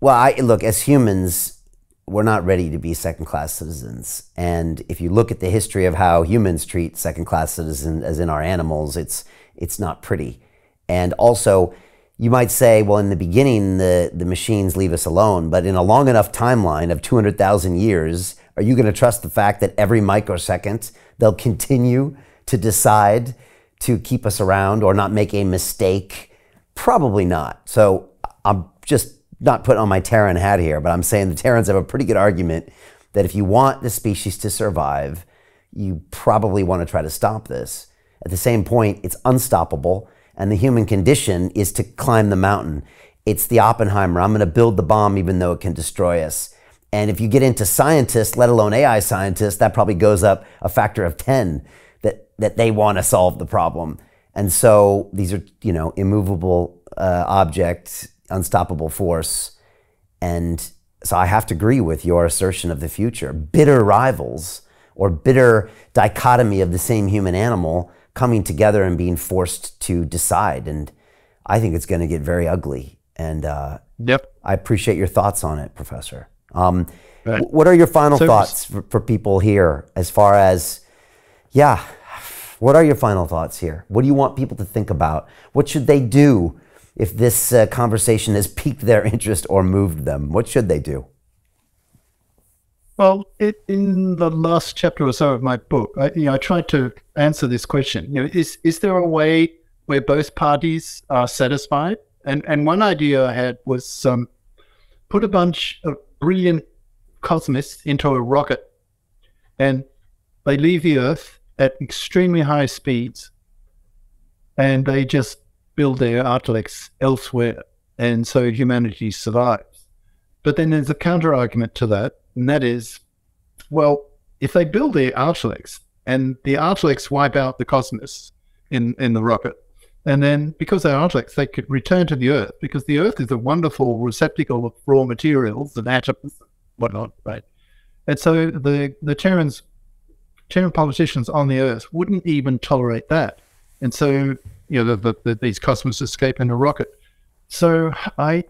Well, look, as humans, we're not ready to be second-class citizens. And if you look at the history of how humans treat second-class citizens, as in our animals, it's not pretty. And also, you might say, well, in the beginning, the machines leave us alone. But in a long enough timeline of 200,000 years, are you going to trust the fact that every microsecond they'll continue to decide to keep us around or not make a mistake? Probably not. So I'm just not putting on my Terran hat here, but I'm saying the Terrans have a pretty good argument that if you want the species to survive, you probably want to try to stop this. At the same point, it's unstoppable, and the human condition is to climb the mountain. It's the Oppenheimer. I'm going to build the bomb even though it can destroy us. And if you get into scientists, let alone AI scientists, that probably goes up a factor of 10 that they want to solve the problem. And so these are, you know, immovable object, unstoppable force. And so I have to agree with your assertion of the future. Bitter rivals or bitter dichotomy of the same human animal coming together and being forced to decide. And I think it's going to get very ugly. And I appreciate your thoughts on it, Professor. What are your final thoughts for people here as far as, what are your final thoughts here? What do you want people to think about? What should they do if this conversation has piqued their interest or moved them? What should they do? Well, in the last chapter or so of my book, I tried to answer this question. You know, is there a way where both parties are satisfied? And one idea I had was put a bunch of brilliant cosmists into a rocket, and they leave the Earth at extremely high speeds, and they just build their intellects elsewhere, and so humanity survives. But then there's a counter-argument to that, and that is, well, if they build their intellects, and the intellects wipe out the cosmos in the rocket, and then because they're intellects, they could return to the Earth, because the Earth is a wonderful receptacle of raw materials and atoms and whatnot, right? And so the Terran politicians on the Earth wouldn't even tolerate that. And so, you know, these cosmists escape in a rocket. So I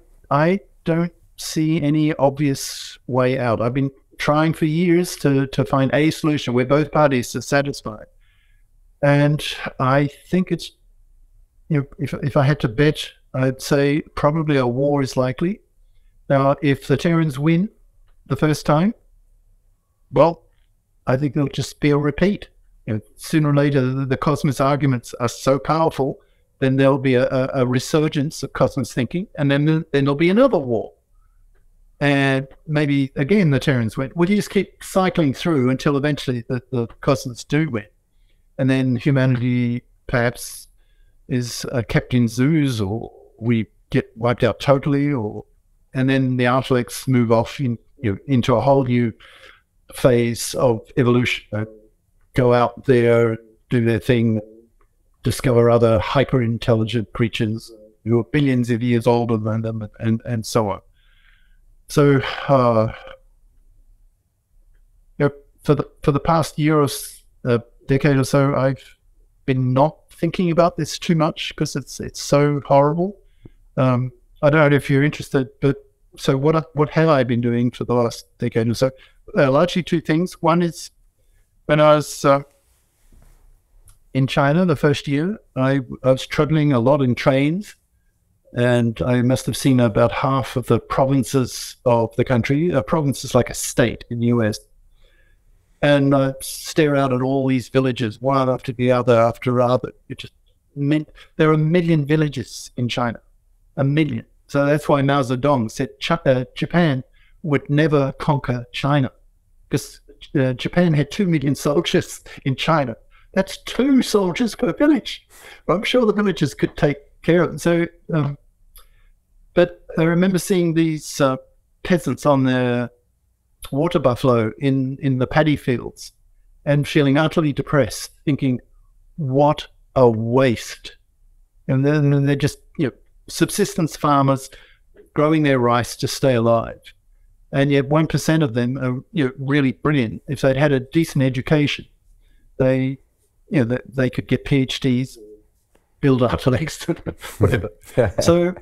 don't see any obvious way out. I've been trying for years to find a solution where both parties are satisfied. And I think it's, you know, if I had to bet, I'd say probably a war is likely. Now, if the Terrans win the first time, well, I think it'll just be a repeat. You know, sooner or later, the cosmos arguments are so powerful, then there'll be a resurgence of cosmos thinking, and then there'll be another war. And maybe, again, the Terrans win. We'll just keep cycling through until eventually the cosmos do win. And then humanity perhaps is kept in zoos, or we get wiped out totally, and then the intellects move off into a whole new phase of evolution, go out there, do their thing, discover other hyper-intelligent creatures who are billions of years older than them, and so on. So you know, for the past year or decade or so, I've been not thinking about this too much because it's so horrible. I don't know if you're interested, but so what have I been doing for the last decade or so? Largely two things. One is, when I was in China the first year, I was traveling a lot in trains, and I must have seen about half of the provinces of the country. A province is like a state in the US. And I stare out at all these villages, one after the other after other. It just meant there are a million villages in China, a million. So that's why Mao Zedong said Japan would never conquer China, because Japan had 2 million soldiers in China. That's 2 soldiers per village. Well, I'm sure the villages could take care of them. So, but I remember seeing these peasants on their water buffalo in the paddy fields and feeling utterly depressed, thinking, what a waste. And then they're just, you know, subsistence farmers growing their rice to stay alive. And yet 1% of them are, you know, really brilliant. If they'd had a decent education, they could get PhDs, build up the next whatever. So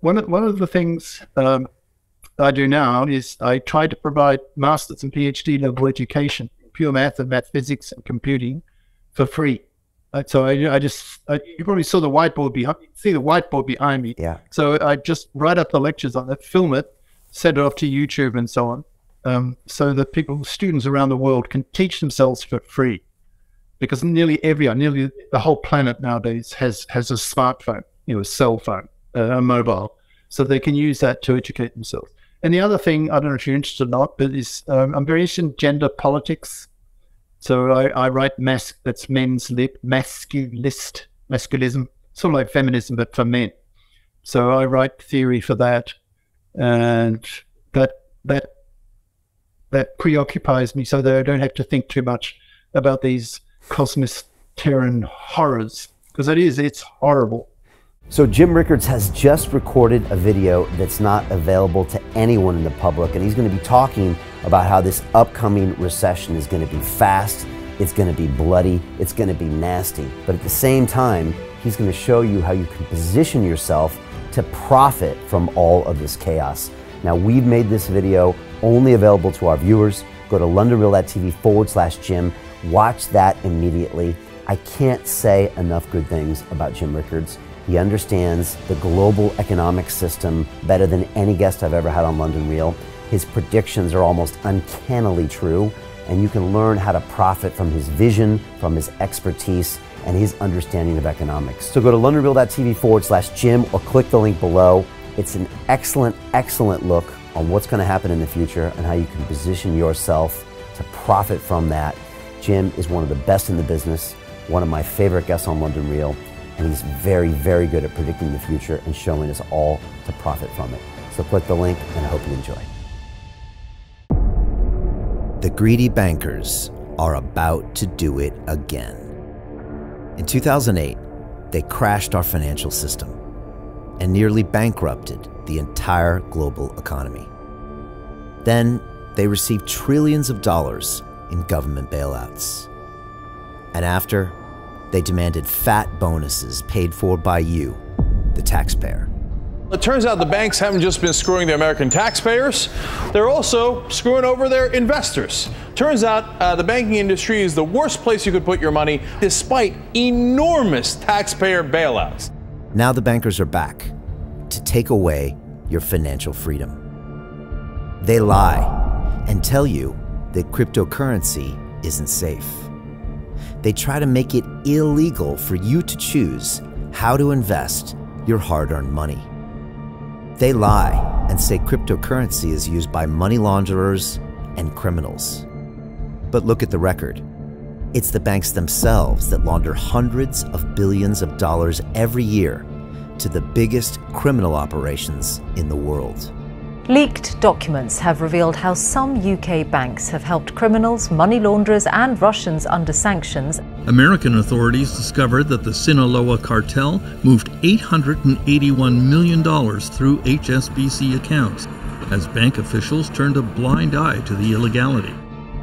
one of the things I do now is I try to provide master's and PhD level education in pure math and math physics and computing for free. So I you probably saw the whiteboard behind me. Yeah. So I just write up the lectures on it, film it, send it off to YouTube and so on, so that students around the world can teach themselves for free, because nearly the whole planet nowadays has a smartphone, a cell phone, a mobile, so they can use that to educate themselves. And the other thing, I don't know if you're interested or not, but is I'm very interested in gender politics. So I write that's men's lib, masculism, sort of like feminism, but for men. So I write theory for that, and that preoccupies me so that I don't have to think too much about these cosmos Terran horrors, because it's horrible. So Jim Rickards has just recorded a video that's not available to anyone in the public, and he's going to be talking about how this upcoming recession is going to be fast, it's going to be bloody, it's going to be nasty. But at the same time, he's going to show you how you can position yourself to profit from all of this chaos. Now, we've made this video only available to our viewers. Go to londonreal.tv/Jim, watch that immediately. I can't say enough good things about Jim Rickards. He understands the global economic system better than any guest I've ever had on London Real. His predictions are almost uncannily true, and you can learn how to profit from his vision, from his expertise, and his understanding of economics. So go to londonreal.tv/Jim or click the link below. It's an excellent, excellent look on what's going to happen in the future and how you can position yourself to profit from that. Jim is one of the best in the business, one of my favorite guests on London Real. And he's very, very good at predicting the future and showing us all to profit from it. So click the link, and I hope you enjoy. The greedy bankers are about to do it again. In 2008, they crashed our financial system and nearly bankrupted the entire global economy. Then they received trillions of dollars in government bailouts. And after, they demanded fat bonuses paid for by you, the taxpayer. It turns out the banks haven't just been screwing the American taxpayers, they're also screwing over their investors. Turns out the banking industry is the worst place you could put your money, despite enormous taxpayer bailouts. Now the bankers are back to take away your financial freedom. They lie and tell you that cryptocurrency isn't safe. They try to make it illegal for you to choose how to invest your hard-earned money. They lie and say cryptocurrency is used by money launderers and criminals. But look at the record. It's the banks themselves that launder hundreds of billions of dollars every year to the biggest criminal operations in the world. Leaked documents have revealed how some UK banks have helped criminals, money launderers and Russians under sanctions. American authorities discovered that the Sinaloa cartel moved $881 million through HSBC accounts as bank officials turned a blind eye to the illegality.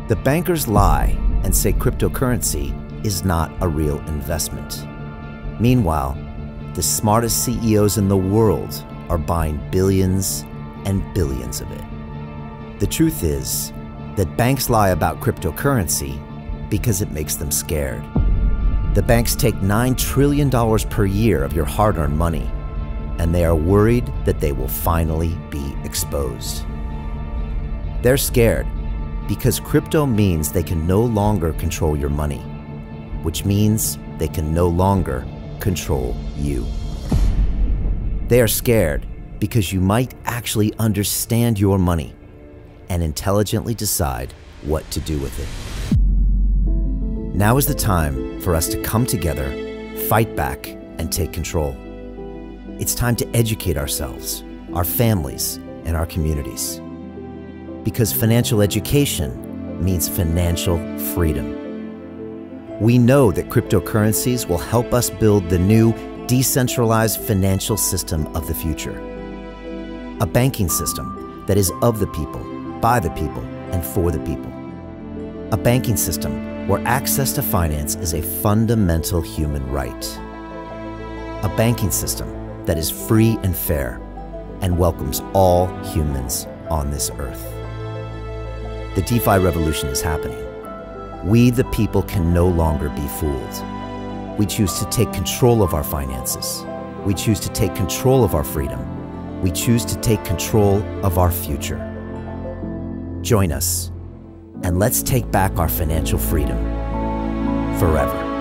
The bankers lie and say cryptocurrency is not a real investment. Meanwhile, the smartest CEOs in the world are buying billions and billions of it. The truth is that banks lie about cryptocurrency because it makes them scared. The banks take $9 trillion per year of your hard-earned money, and they are worried that they will finally be exposed. They're scared because crypto means they can no longer control your money, which means they can no longer control you. They are scared because you might actually understand your money and intelligently decide what to do with it. Now is the time for us to come together, fight back, and take control. It's time to educate ourselves, our families, and our communities. Because financial education means financial freedom. We know that cryptocurrencies will help us build the new, decentralized financial system of the future. A banking system that is of the people, by the people, and for the people. A banking system where access to finance is a fundamental human right. a banking system that is free and fair and welcomes all humans on this earth. The DeFi revolution is happening. We, the people, can no longer be fooled. We choose to take control of our finances. We choose to take control of our freedom. We choose to take control of our future. Join us, and let's take back our financial freedom forever.